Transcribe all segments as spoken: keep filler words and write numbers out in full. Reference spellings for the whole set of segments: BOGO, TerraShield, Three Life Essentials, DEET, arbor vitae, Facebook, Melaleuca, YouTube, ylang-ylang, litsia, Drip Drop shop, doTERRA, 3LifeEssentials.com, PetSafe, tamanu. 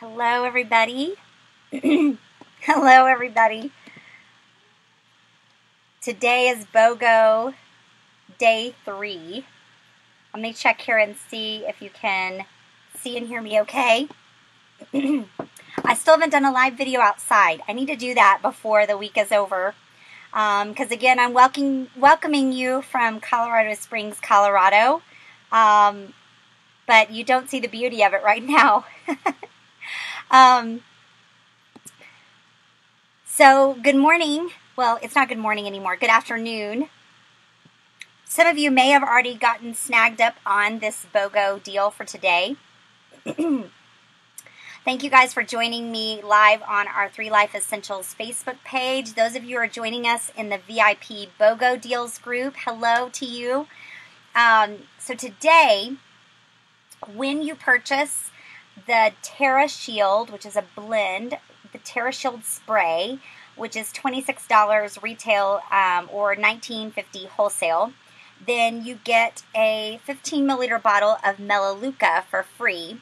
Hello, everybody. Hello, everybody. Today is BOGO day three. Let me check here and see if you can see and hear me okay. I still haven't done a live video outside. I need to do that before the week is over. Because um, again, I'm welcoming, welcoming you from Colorado Springs, Colorado. Um, but you don't see the beauty of it right now. um, so good morning. Well, it's not good morning anymore. Good afternoon. Some of you may have already gotten snagged up on this BOGO deal for today. Thank you guys for joining me live on our Three Life Essentials Facebook page. Those of you who are joining us in the V I P BOGO Deals group, hello to you. Um, so today, when you purchase the TerraShield, which is a blend, the TerraShield spray, which is twenty-six dollars retail um, or nineteen fifty wholesale, then you get a fifteen milliliter bottle of Melaleuca for free,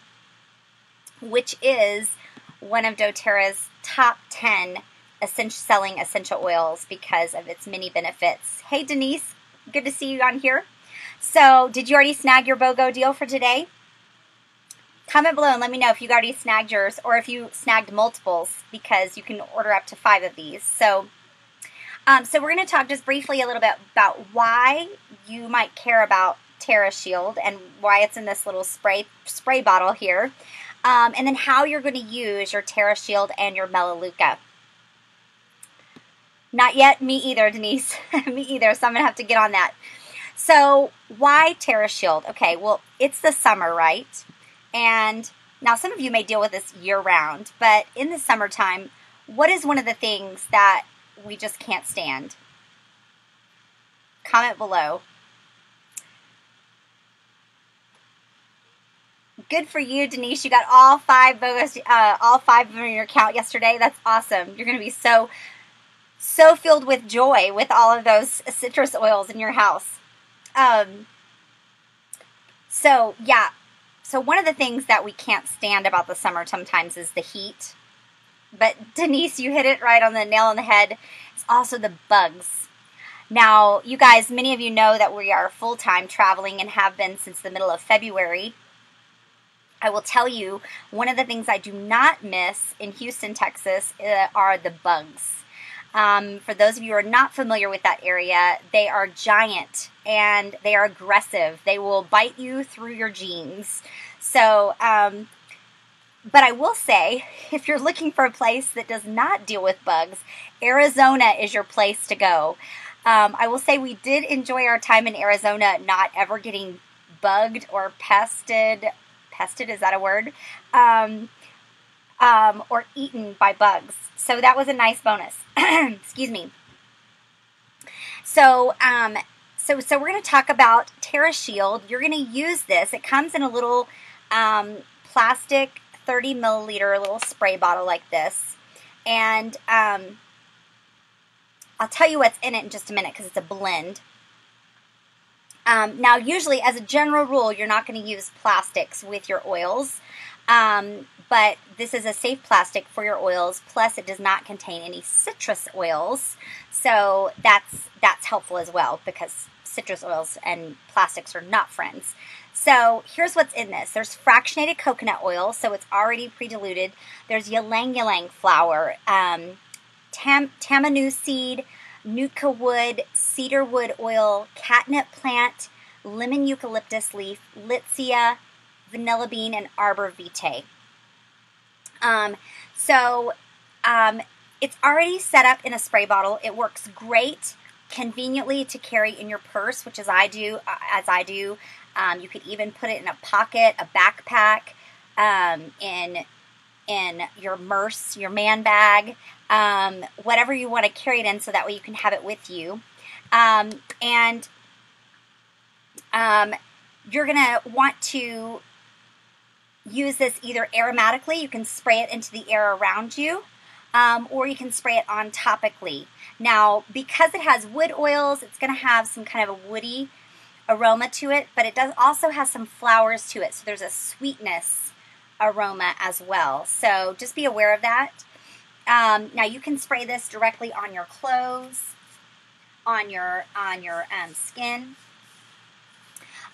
which is one of doTERRA's top ten essential selling essential oils because of its many benefits. Hey, Denise, good to see you on here. So did you already snag your BOGO deal for today? Comment below and let me know if you already snagged yours or if you snagged multiples, because you can order up to five of these. So, um, so we're going to talk just briefly a little bit about why you might care about TerraShield and why it's in this little spray spray bottle here. Um, and then how you're going to use your TerraShield and your Melaleuca. Not yet, me either, Denise. Me either, so I'm going to have to get on that. So why TerraShield? Okay, well, it's the summer, right? And now some of you may deal with this year-round, but in the summertime, what is one of the things that we just can't stand? Comment below. Good for you, Denise. You got all five BOGOs, uh, all five of them in your account yesterday. That's awesome. You're going to be so, so filled with joy with all of those citrus oils in your house. Um, so, yeah. So one of the things that we can't stand about the summer sometimes is the heat. But, Denise, you hit it right on the nail on the head. It's also the bugs. Now, you guys, many of you know that we are full-time traveling and have been since the middle of February. I will tell you, one of the things I do not miss in Houston, Texas, uh, are the bugs. Um, for those of you who are not familiar with that area, they are giant and they are aggressive. They will bite you through your jeans. So, um, but I will say, if you're looking for a place that does not deal with bugs, Arizona is your place to go. Um, I will say we did enjoy our time in Arizona, not ever getting bugged or pested. Pested, is that a word? Um, um, or eaten by bugs. So that was a nice bonus. Excuse me. So, um, so, so we're going to talk about TerraShield. You're going to use this. It comes in a little um, plastic thirty milliliter little spray bottle like this. And um, I'll tell you what's in it in just a minute because it's a blend. Um, now, usually, as a general rule, you're not going to use plastics with your oils, um, but this is a safe plastic for your oils, plus it does not contain any citrus oils, so that's that's helpful as well, because citrus oils and plastics are not friends. So here's what's in this. There's fractionated coconut oil, so it's already pre-diluted. There's ylang-ylang flower, um, tam tamanu seed, nuka wood, cedar wood oil, catnip plant, lemon eucalyptus leaf, litsia, vanilla bean, and arbor vitae. Um, so um, it's already set up in a spray bottle. It works great, conveniently to carry in your purse, which is I do uh, as I do. Um, you could even put it in a pocket, a backpack, um, in in your merce, your man bag. Um, whatever you want to carry it in, so that way you can have it with you. Um, and um, you're going to want to use this either aromatically, you can spray it into the air around you, um, or you can spray it on topically. Now, because it has wood oils, it's going to have some kind of a woody aroma to it, but it does also have some flowers to it, so there's a sweetness aroma as well. So just be aware of that. Um, now you can spray this directly on your clothes, on your, on your um, skin.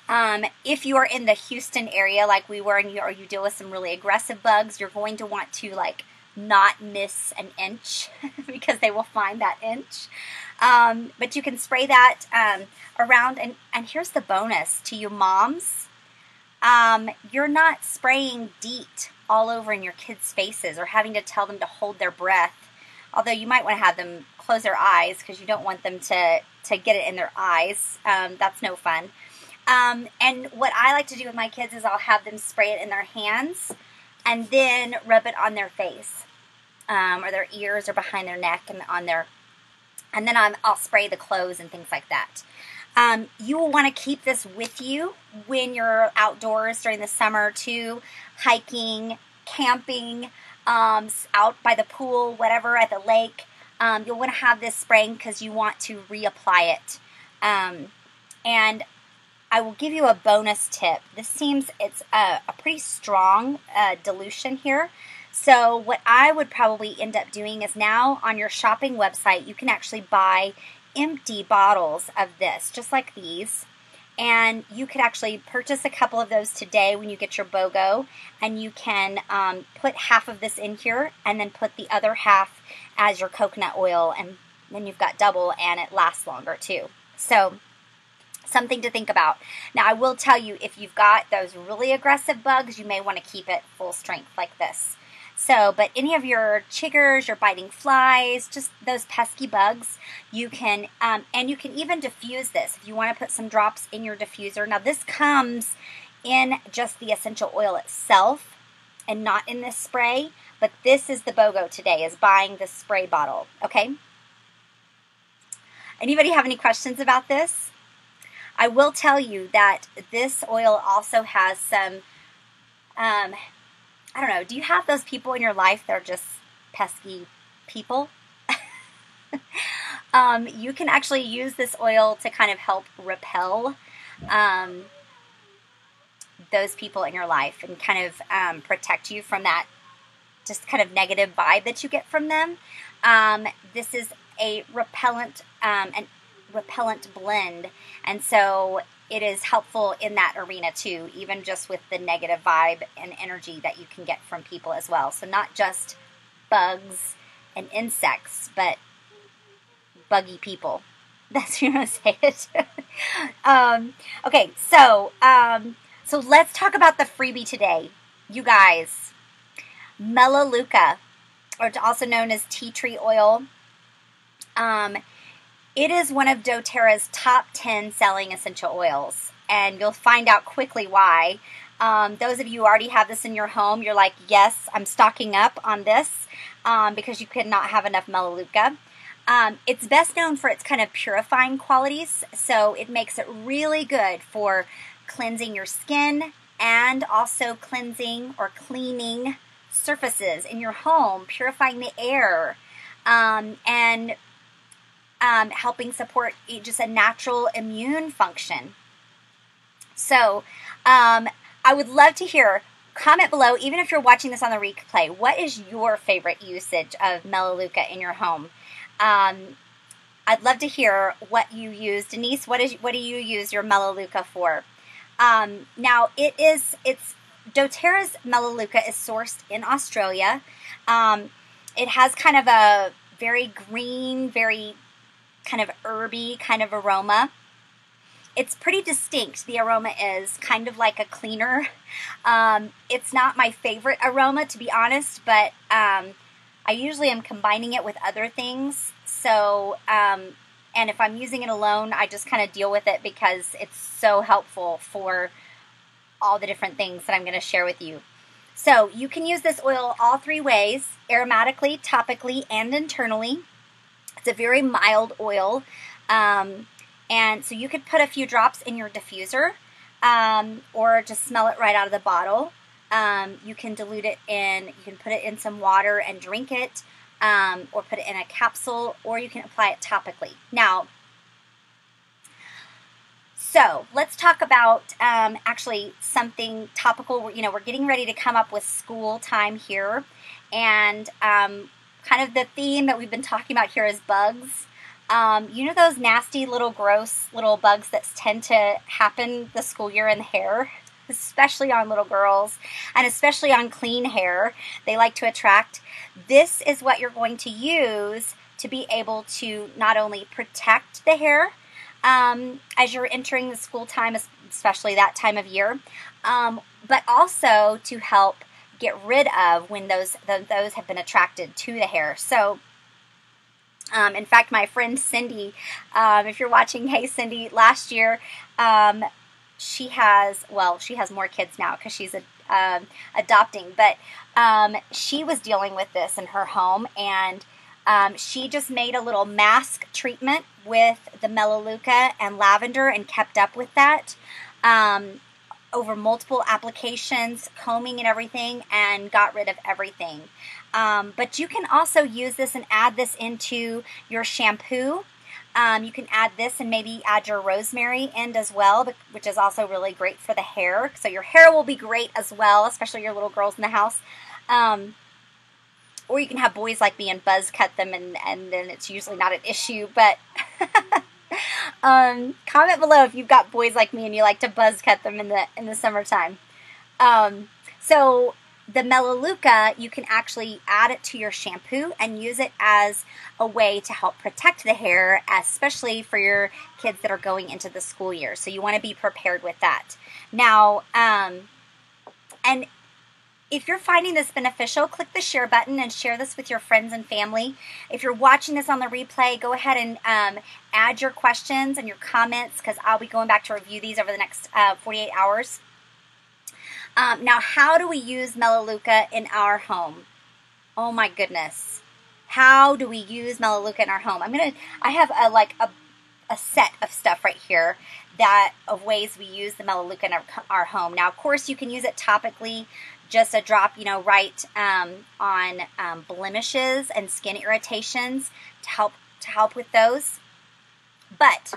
Um, if you are in the Houston area like we were and you, or you deal with some really aggressive bugs, you're going to want to like not miss an inch because they will find that inch. Um, but you can spray that um, around. And, and here's the bonus to you moms. Um, you're not spraying DEET all over in your kids' faces or having to tell them to hold their breath. Although you might want to have them close their eyes because you don't want them to, to get it in their eyes. Um, that's no fun. Um, and what I like to do with my kids is I'll have them spray it in their hands and then rub it on their face, um, or their ears or behind their neck and on their, and then I'm, I'll spray the clothes and things like that. Um, you will want to keep this with you when you're outdoors during the summer too, hiking, camping, um, out by the pool, whatever, at the lake. Um, you'll want to have this spraying because you want to reapply it. Um, and I will give you a bonus tip. This seems it's a, a pretty strong uh, dilution here. So what I would probably end up doing is now on your shopping website, you can actually buy empty bottles of this, just like these. And you could actually purchase a couple of those today when you get your BOGO. And you can um, put half of this in here and then put the other half as your coconut oil. And then you've got double and it lasts longer too. So something to think about. Now, I will tell you, if you've got those really aggressive bugs, you may want to keep it full strength like this. So, but any of your chiggers, your biting flies, just those pesky bugs, you can, um, and you can even diffuse this if you want to put some drops in your diffuser. Now, this comes in just the essential oil itself and not in this spray, but this is the BOGO today, is buying the spray bottle, okay? Anybody have any questions about this? I will tell you that this oil also has some, um, I don't know, do you have those people in your life that are just pesky people? um, you can actually use this oil to kind of help repel um, those people in your life and kind of um, protect you from that just kind of negative vibe that you get from them. Um, this is a repellent, um, an repellent blend, and so it is helpful in that arena too, even just with the negative vibe and energy that you can get from people as well. So not just bugs and insects, but buggy people. That's how you want to say it. um, okay, so um, so let's talk about the freebie today, you guys. Melaleuca, or also known as tea tree oil. Um, It is one of doTERRA's top ten selling essential oils, and you'll find out quickly why. Um, those of you who already have this in your home, you're like, yes, I'm stocking up on this um, because you could not have enough Melaleuca. Um, it's best known for its kind of purifying qualities, so it makes it really good for cleansing your skin and also cleansing or cleaning surfaces in your home, purifying the air, um, and Um, helping support just a natural immune function. So um, I would love to hear, comment below, even if you're watching this on the replay, what is your favorite usage of Melaleuca in your home? Um, I'd love to hear what you use. Denise, what, is, what do you use your Melaleuca for? Um, now, it is, it's, doTERRA's Melaleuca is sourced in Australia. Um, it has kind of a very green, very kind of herby kind of aroma. It's pretty distinct. The aroma is kind of like a cleaner. Um, it's not my favorite aroma, to be honest, but um, I usually am combining it with other things. So, um, and if I'm using it alone, I just kind of deal with it because it's so helpful for all the different things that I'm going to share with you. So you can use this oil all three ways: aromatically, topically, and internally. It's a very mild oil, um, and so you could put a few drops in your diffuser um, or just smell it right out of the bottle. Um, you can dilute it in, you can put it in some water and drink it, um, or put it in a capsule, or you can apply it topically. Now, So let's talk about um, actually something topical. You know, we're getting ready to come up with school time here, and um, kind of the theme that we've been talking about here is bugs. Um, you know those nasty little gross little bugs that tend to happen the school year in the hair, especially on little girls and especially on clean hair they like to attract. This is what you're going to use to be able to not only protect the hair um, as you're entering the school time, especially that time of year, um, but also to help get rid of when those, the, those have been attracted to the hair. So Um, in fact, my friend Cindy, um, if you're watching, hey Cindy, last year um, she has, well, she has more kids now because she's a, um, adopting, but um, she was dealing with this in her home, and um, she just made a little mask treatment with the Melaleuca and lavender and kept up with that um, over multiple applications, combing and everything, and got rid of everything. Um, but you can also use this and add this into your shampoo. Um, you can add this and maybe add your rosemary end as well, which is also really great for the hair. So your hair will be great as well, especially your little girls in the house. Um, or you can have boys like me and buzz cut them, and, and then it's usually not an issue. But um, comment below if you've got boys like me and you like to buzz cut them in the, in the summertime. Um, so... The Melaleuca, you can actually add it to your shampoo and use it as a way to help protect the hair, especially for your kids that are going into the school year. So you want to be prepared with that. Now, um, and if you're finding this beneficial, click the share button and share this with your friends and family. If you're watching this on the replay, go ahead and um, add your questions and your comments, because I'll be going back to review these over the next uh, forty-eight hours. Um, now, how do we use Melaleuca in our home? Oh my goodness. How do we use Melaleuca in our home? I'm going to, I have a, like a, a set of stuff right here that of ways we use the Melaleuca in our, our home. Now, of course, you can use it topically, just a drop, you know, right um, on um, blemishes and skin irritations to help, to help with those. But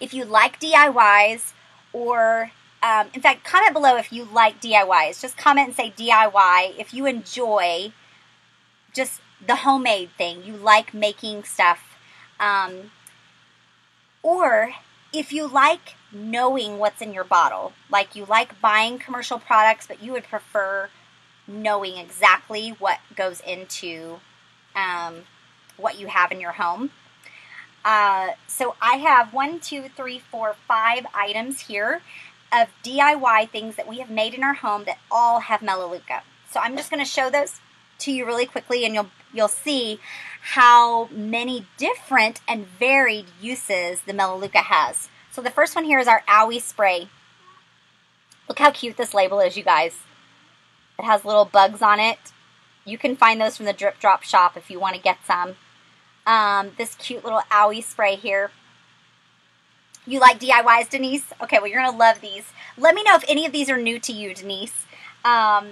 if you like D I Ys or... Um, in fact, comment below if you like D I Ys. Just comment and say D I Y. If you enjoy just the homemade thing, you like making stuff. Um, or if you like knowing what's in your bottle, like you like buying commercial products, but you would prefer knowing exactly what goes into um, what you have in your home. Uh, so I have one, two, three, four, five items here of D I Y things that we have made in our home that all have Melaleuca. So I'm just going to show those to you really quickly, and you'll you'll see how many different and varied uses the Melaleuca has. So the first one here is our owie spray. Look how cute this label is, you guys. It has little bugs on it. You can find those from the Drip Drop shop if you want to get some. Um, this cute little owie spray here. You like D I Ys, Denise? Okay, well, you're going to love these. Let me know if any of these are new to you, Denise. Um,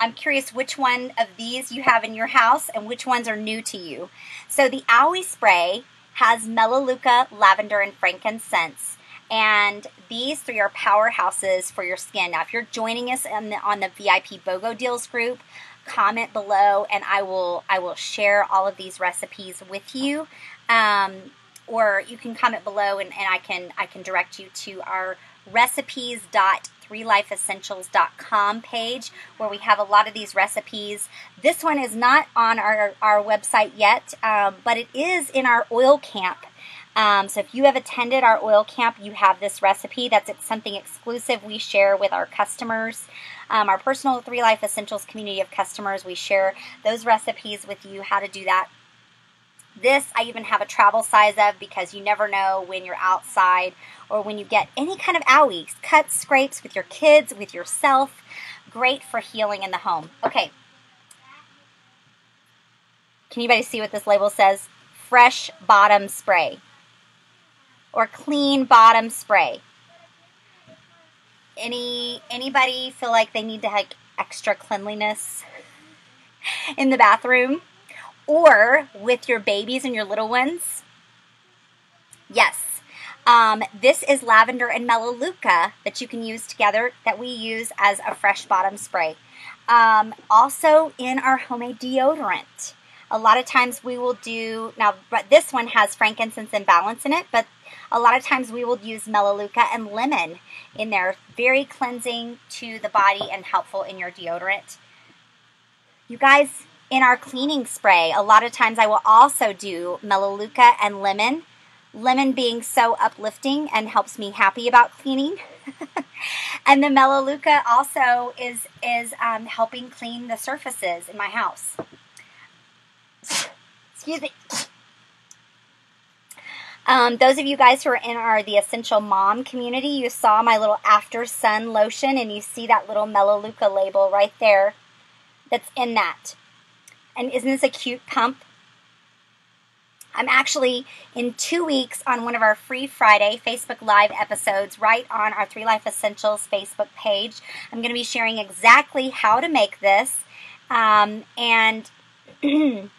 I'm curious which one of these you have in your house and which ones are new to you. So the owie spray has Melaleuca, lavender, and frankincense. And these three are powerhouses for your skin. Now, if you're joining us on the, on the V I P BOGO Deals group, comment below, and I will, I will share all of these recipes with you. Um... Or you can comment below, and, and I can I can direct you to our recipes dot three life essentials dot com page, where we have a lot of these recipes. This one is not on our, our website yet, um, but it is in our oil camp. Um, so if you have attended our oil camp, you have this recipe. That's something exclusive we share with our customers. Um, our personal Three Life Essentials community of customers, we share those recipes with you, how to do that. This I even have a travel size of, because you never know when you're outside or when you get any kind of owies, cuts, scrapes with your kids, with yourself. Great for healing in the home. Okay. Can anybody see what this label says? Fresh bottom spray or clean bottom spray. Any anybody feel like they need to have extra cleanliness in the bathroom? Or with your babies and your little ones? Yes. Um, this is lavender and melaleuca that you can use together that we use as a fresh bottom spray. Um, also in our homemade deodorant. A lot of times we will do, now this one has frankincense and balance in it, but a lot of times we will use melaleuca and lemon in there. Very cleansing to the body and helpful in your deodorant. You guys, in our cleaning spray, a lot of times I will also do melaleuca and lemon. Lemon being so uplifting and helps me happy about cleaning. And the melaleuca also is, is um, helping clean the surfaces in my house. Excuse me. Um, those of you guys who are in our The Essential Mom community, you saw my little After Sun lotion, and you see that little melaleuca label right there that's in that. And isn't this a cute pump? I'm actually in two weeks on one of our Free Friday Facebook Live episodes right on our Three Life Essentials Facebook page. I'm going to be sharing exactly how to make this, um, and um,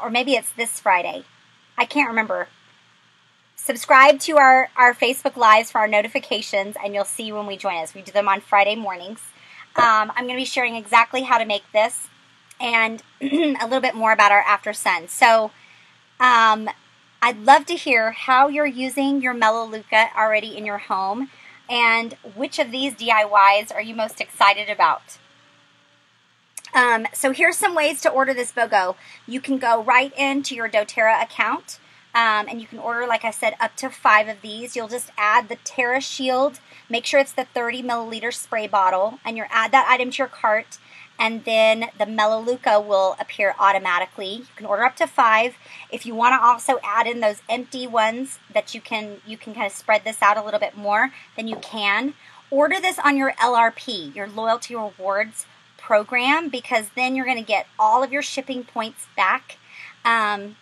or maybe it's this Friday. I can't remember. Subscribe to our, our Facebook Lives for our notifications, and you'll see when we join us. We do them on Friday mornings. Um, I'm going to be sharing exactly how to make this and a little bit more about our After Sun. So um, I'd love to hear how you're using your melaleuca already in your home, and which of these D I Ys are you most excited about. Um, so here's some ways to order this BOGO. You can go right into your doTERRA account, um, and you can order, like I said, up to five of these. You'll just add the TerraShield. Make sure it's the thirty milliliter spray bottle, and you add that item to your cart, and then the melaleuca will appear automatically. You can order up to five. If you want to also add in those empty ones that you can, you can kind of spread this out a little bit more, then you can. Order this on your L R P, your Loyalty Rewards program, because then you're going to get all of your shipping points back, um,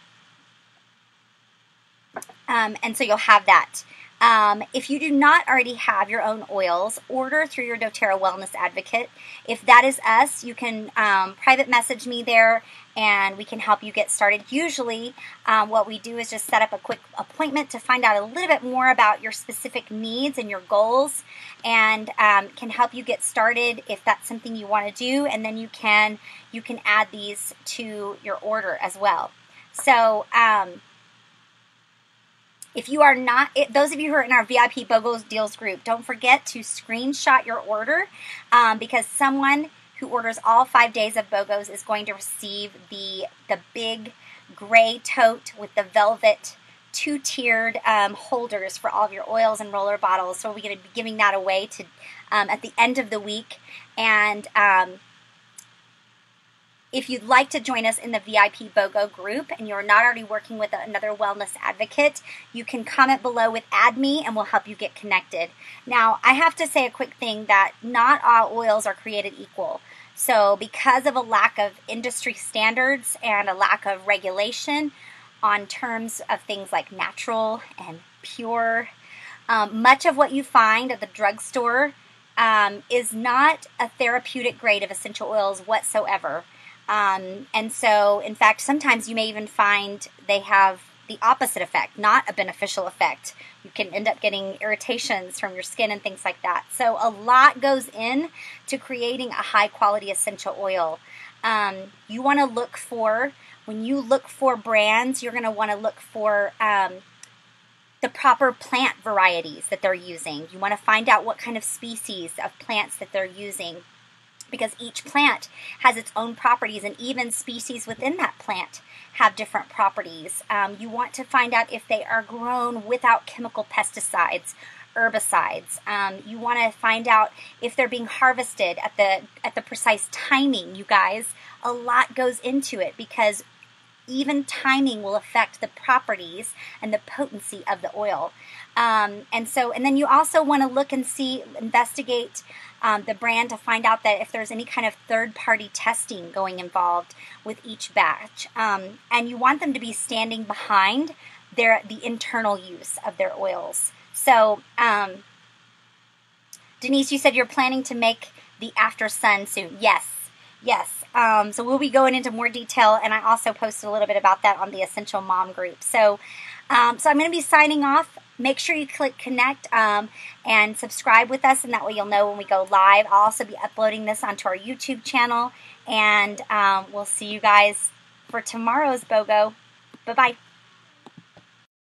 um, and so you'll have that. Um, if you do not already have your own oils, order through your doTERRA Wellness Advocate. If that is us, you can um, private message me there, and we can help you get started. Usually um, what we do is just set up a quick appointment to find out a little bit more about your specific needs and your goals, and um, can help you get started if that's something you want to do, and then you can, you can add these to your order as well. So um, if you are not, it, those of you who are in our V I P BOGOs Deals group, don't forget to screenshot your order, um, because someone who orders all five days of BOGOs is going to receive the, the big gray tote with the velvet two-tiered um, holders for all of your oils and roller bottles. So we're going to be giving that away to um, at the end of the week. And um, if you'd like to join us in the V I P BOGO group and you're not already working with another wellness advocate, you can comment below with add me, and we'll help you get connected. Now, I have to say a quick thing that not all oils are created equal. So because of a lack of industry standards and a lack of regulation on terms of things like natural and pure, um, much of what you find at the drugstore um, is not a therapeutic grade of essential oils whatsoever. Um, and so, in fact, sometimes you may even find they have the opposite effect, not a beneficial effect. You can end up getting irritations from your skin and things like that. So a lot goes in to creating a high-quality essential oil. Um, you want to look for, when you look for brands, you're going to want to look for um, the proper plant varieties that they're using. You want to find out what kind of species of plants that they're using, because each plant has its own properties, and even species within that plant have different properties. Um, you want to find out if they are grown without chemical pesticides, herbicides. Um, you want to find out if they're being harvested at the, at the precise timing, you guys. A lot goes into it, because even timing will affect the properties and the potency of the oil. Um, and so, and then you also want to look and see, investigate um, the brand to find out that if there's any kind of third-party testing going involved with each batch. Um, and you want them to be standing behind their, the internal use of their oils. So, um, Denise, you said you're planning to make the After Sun soon. Yes, yes. Um, so we'll be going into more detail, and I also posted a little bit about that on the Essential Mom group. So, um, so I'm going to be signing off. Make sure you click connect um, and subscribe with us, and that way you'll know when we go live. I'll also be uploading this onto our YouTube channel, and um, we'll see you guys for tomorrow's BOGO. Bye-bye.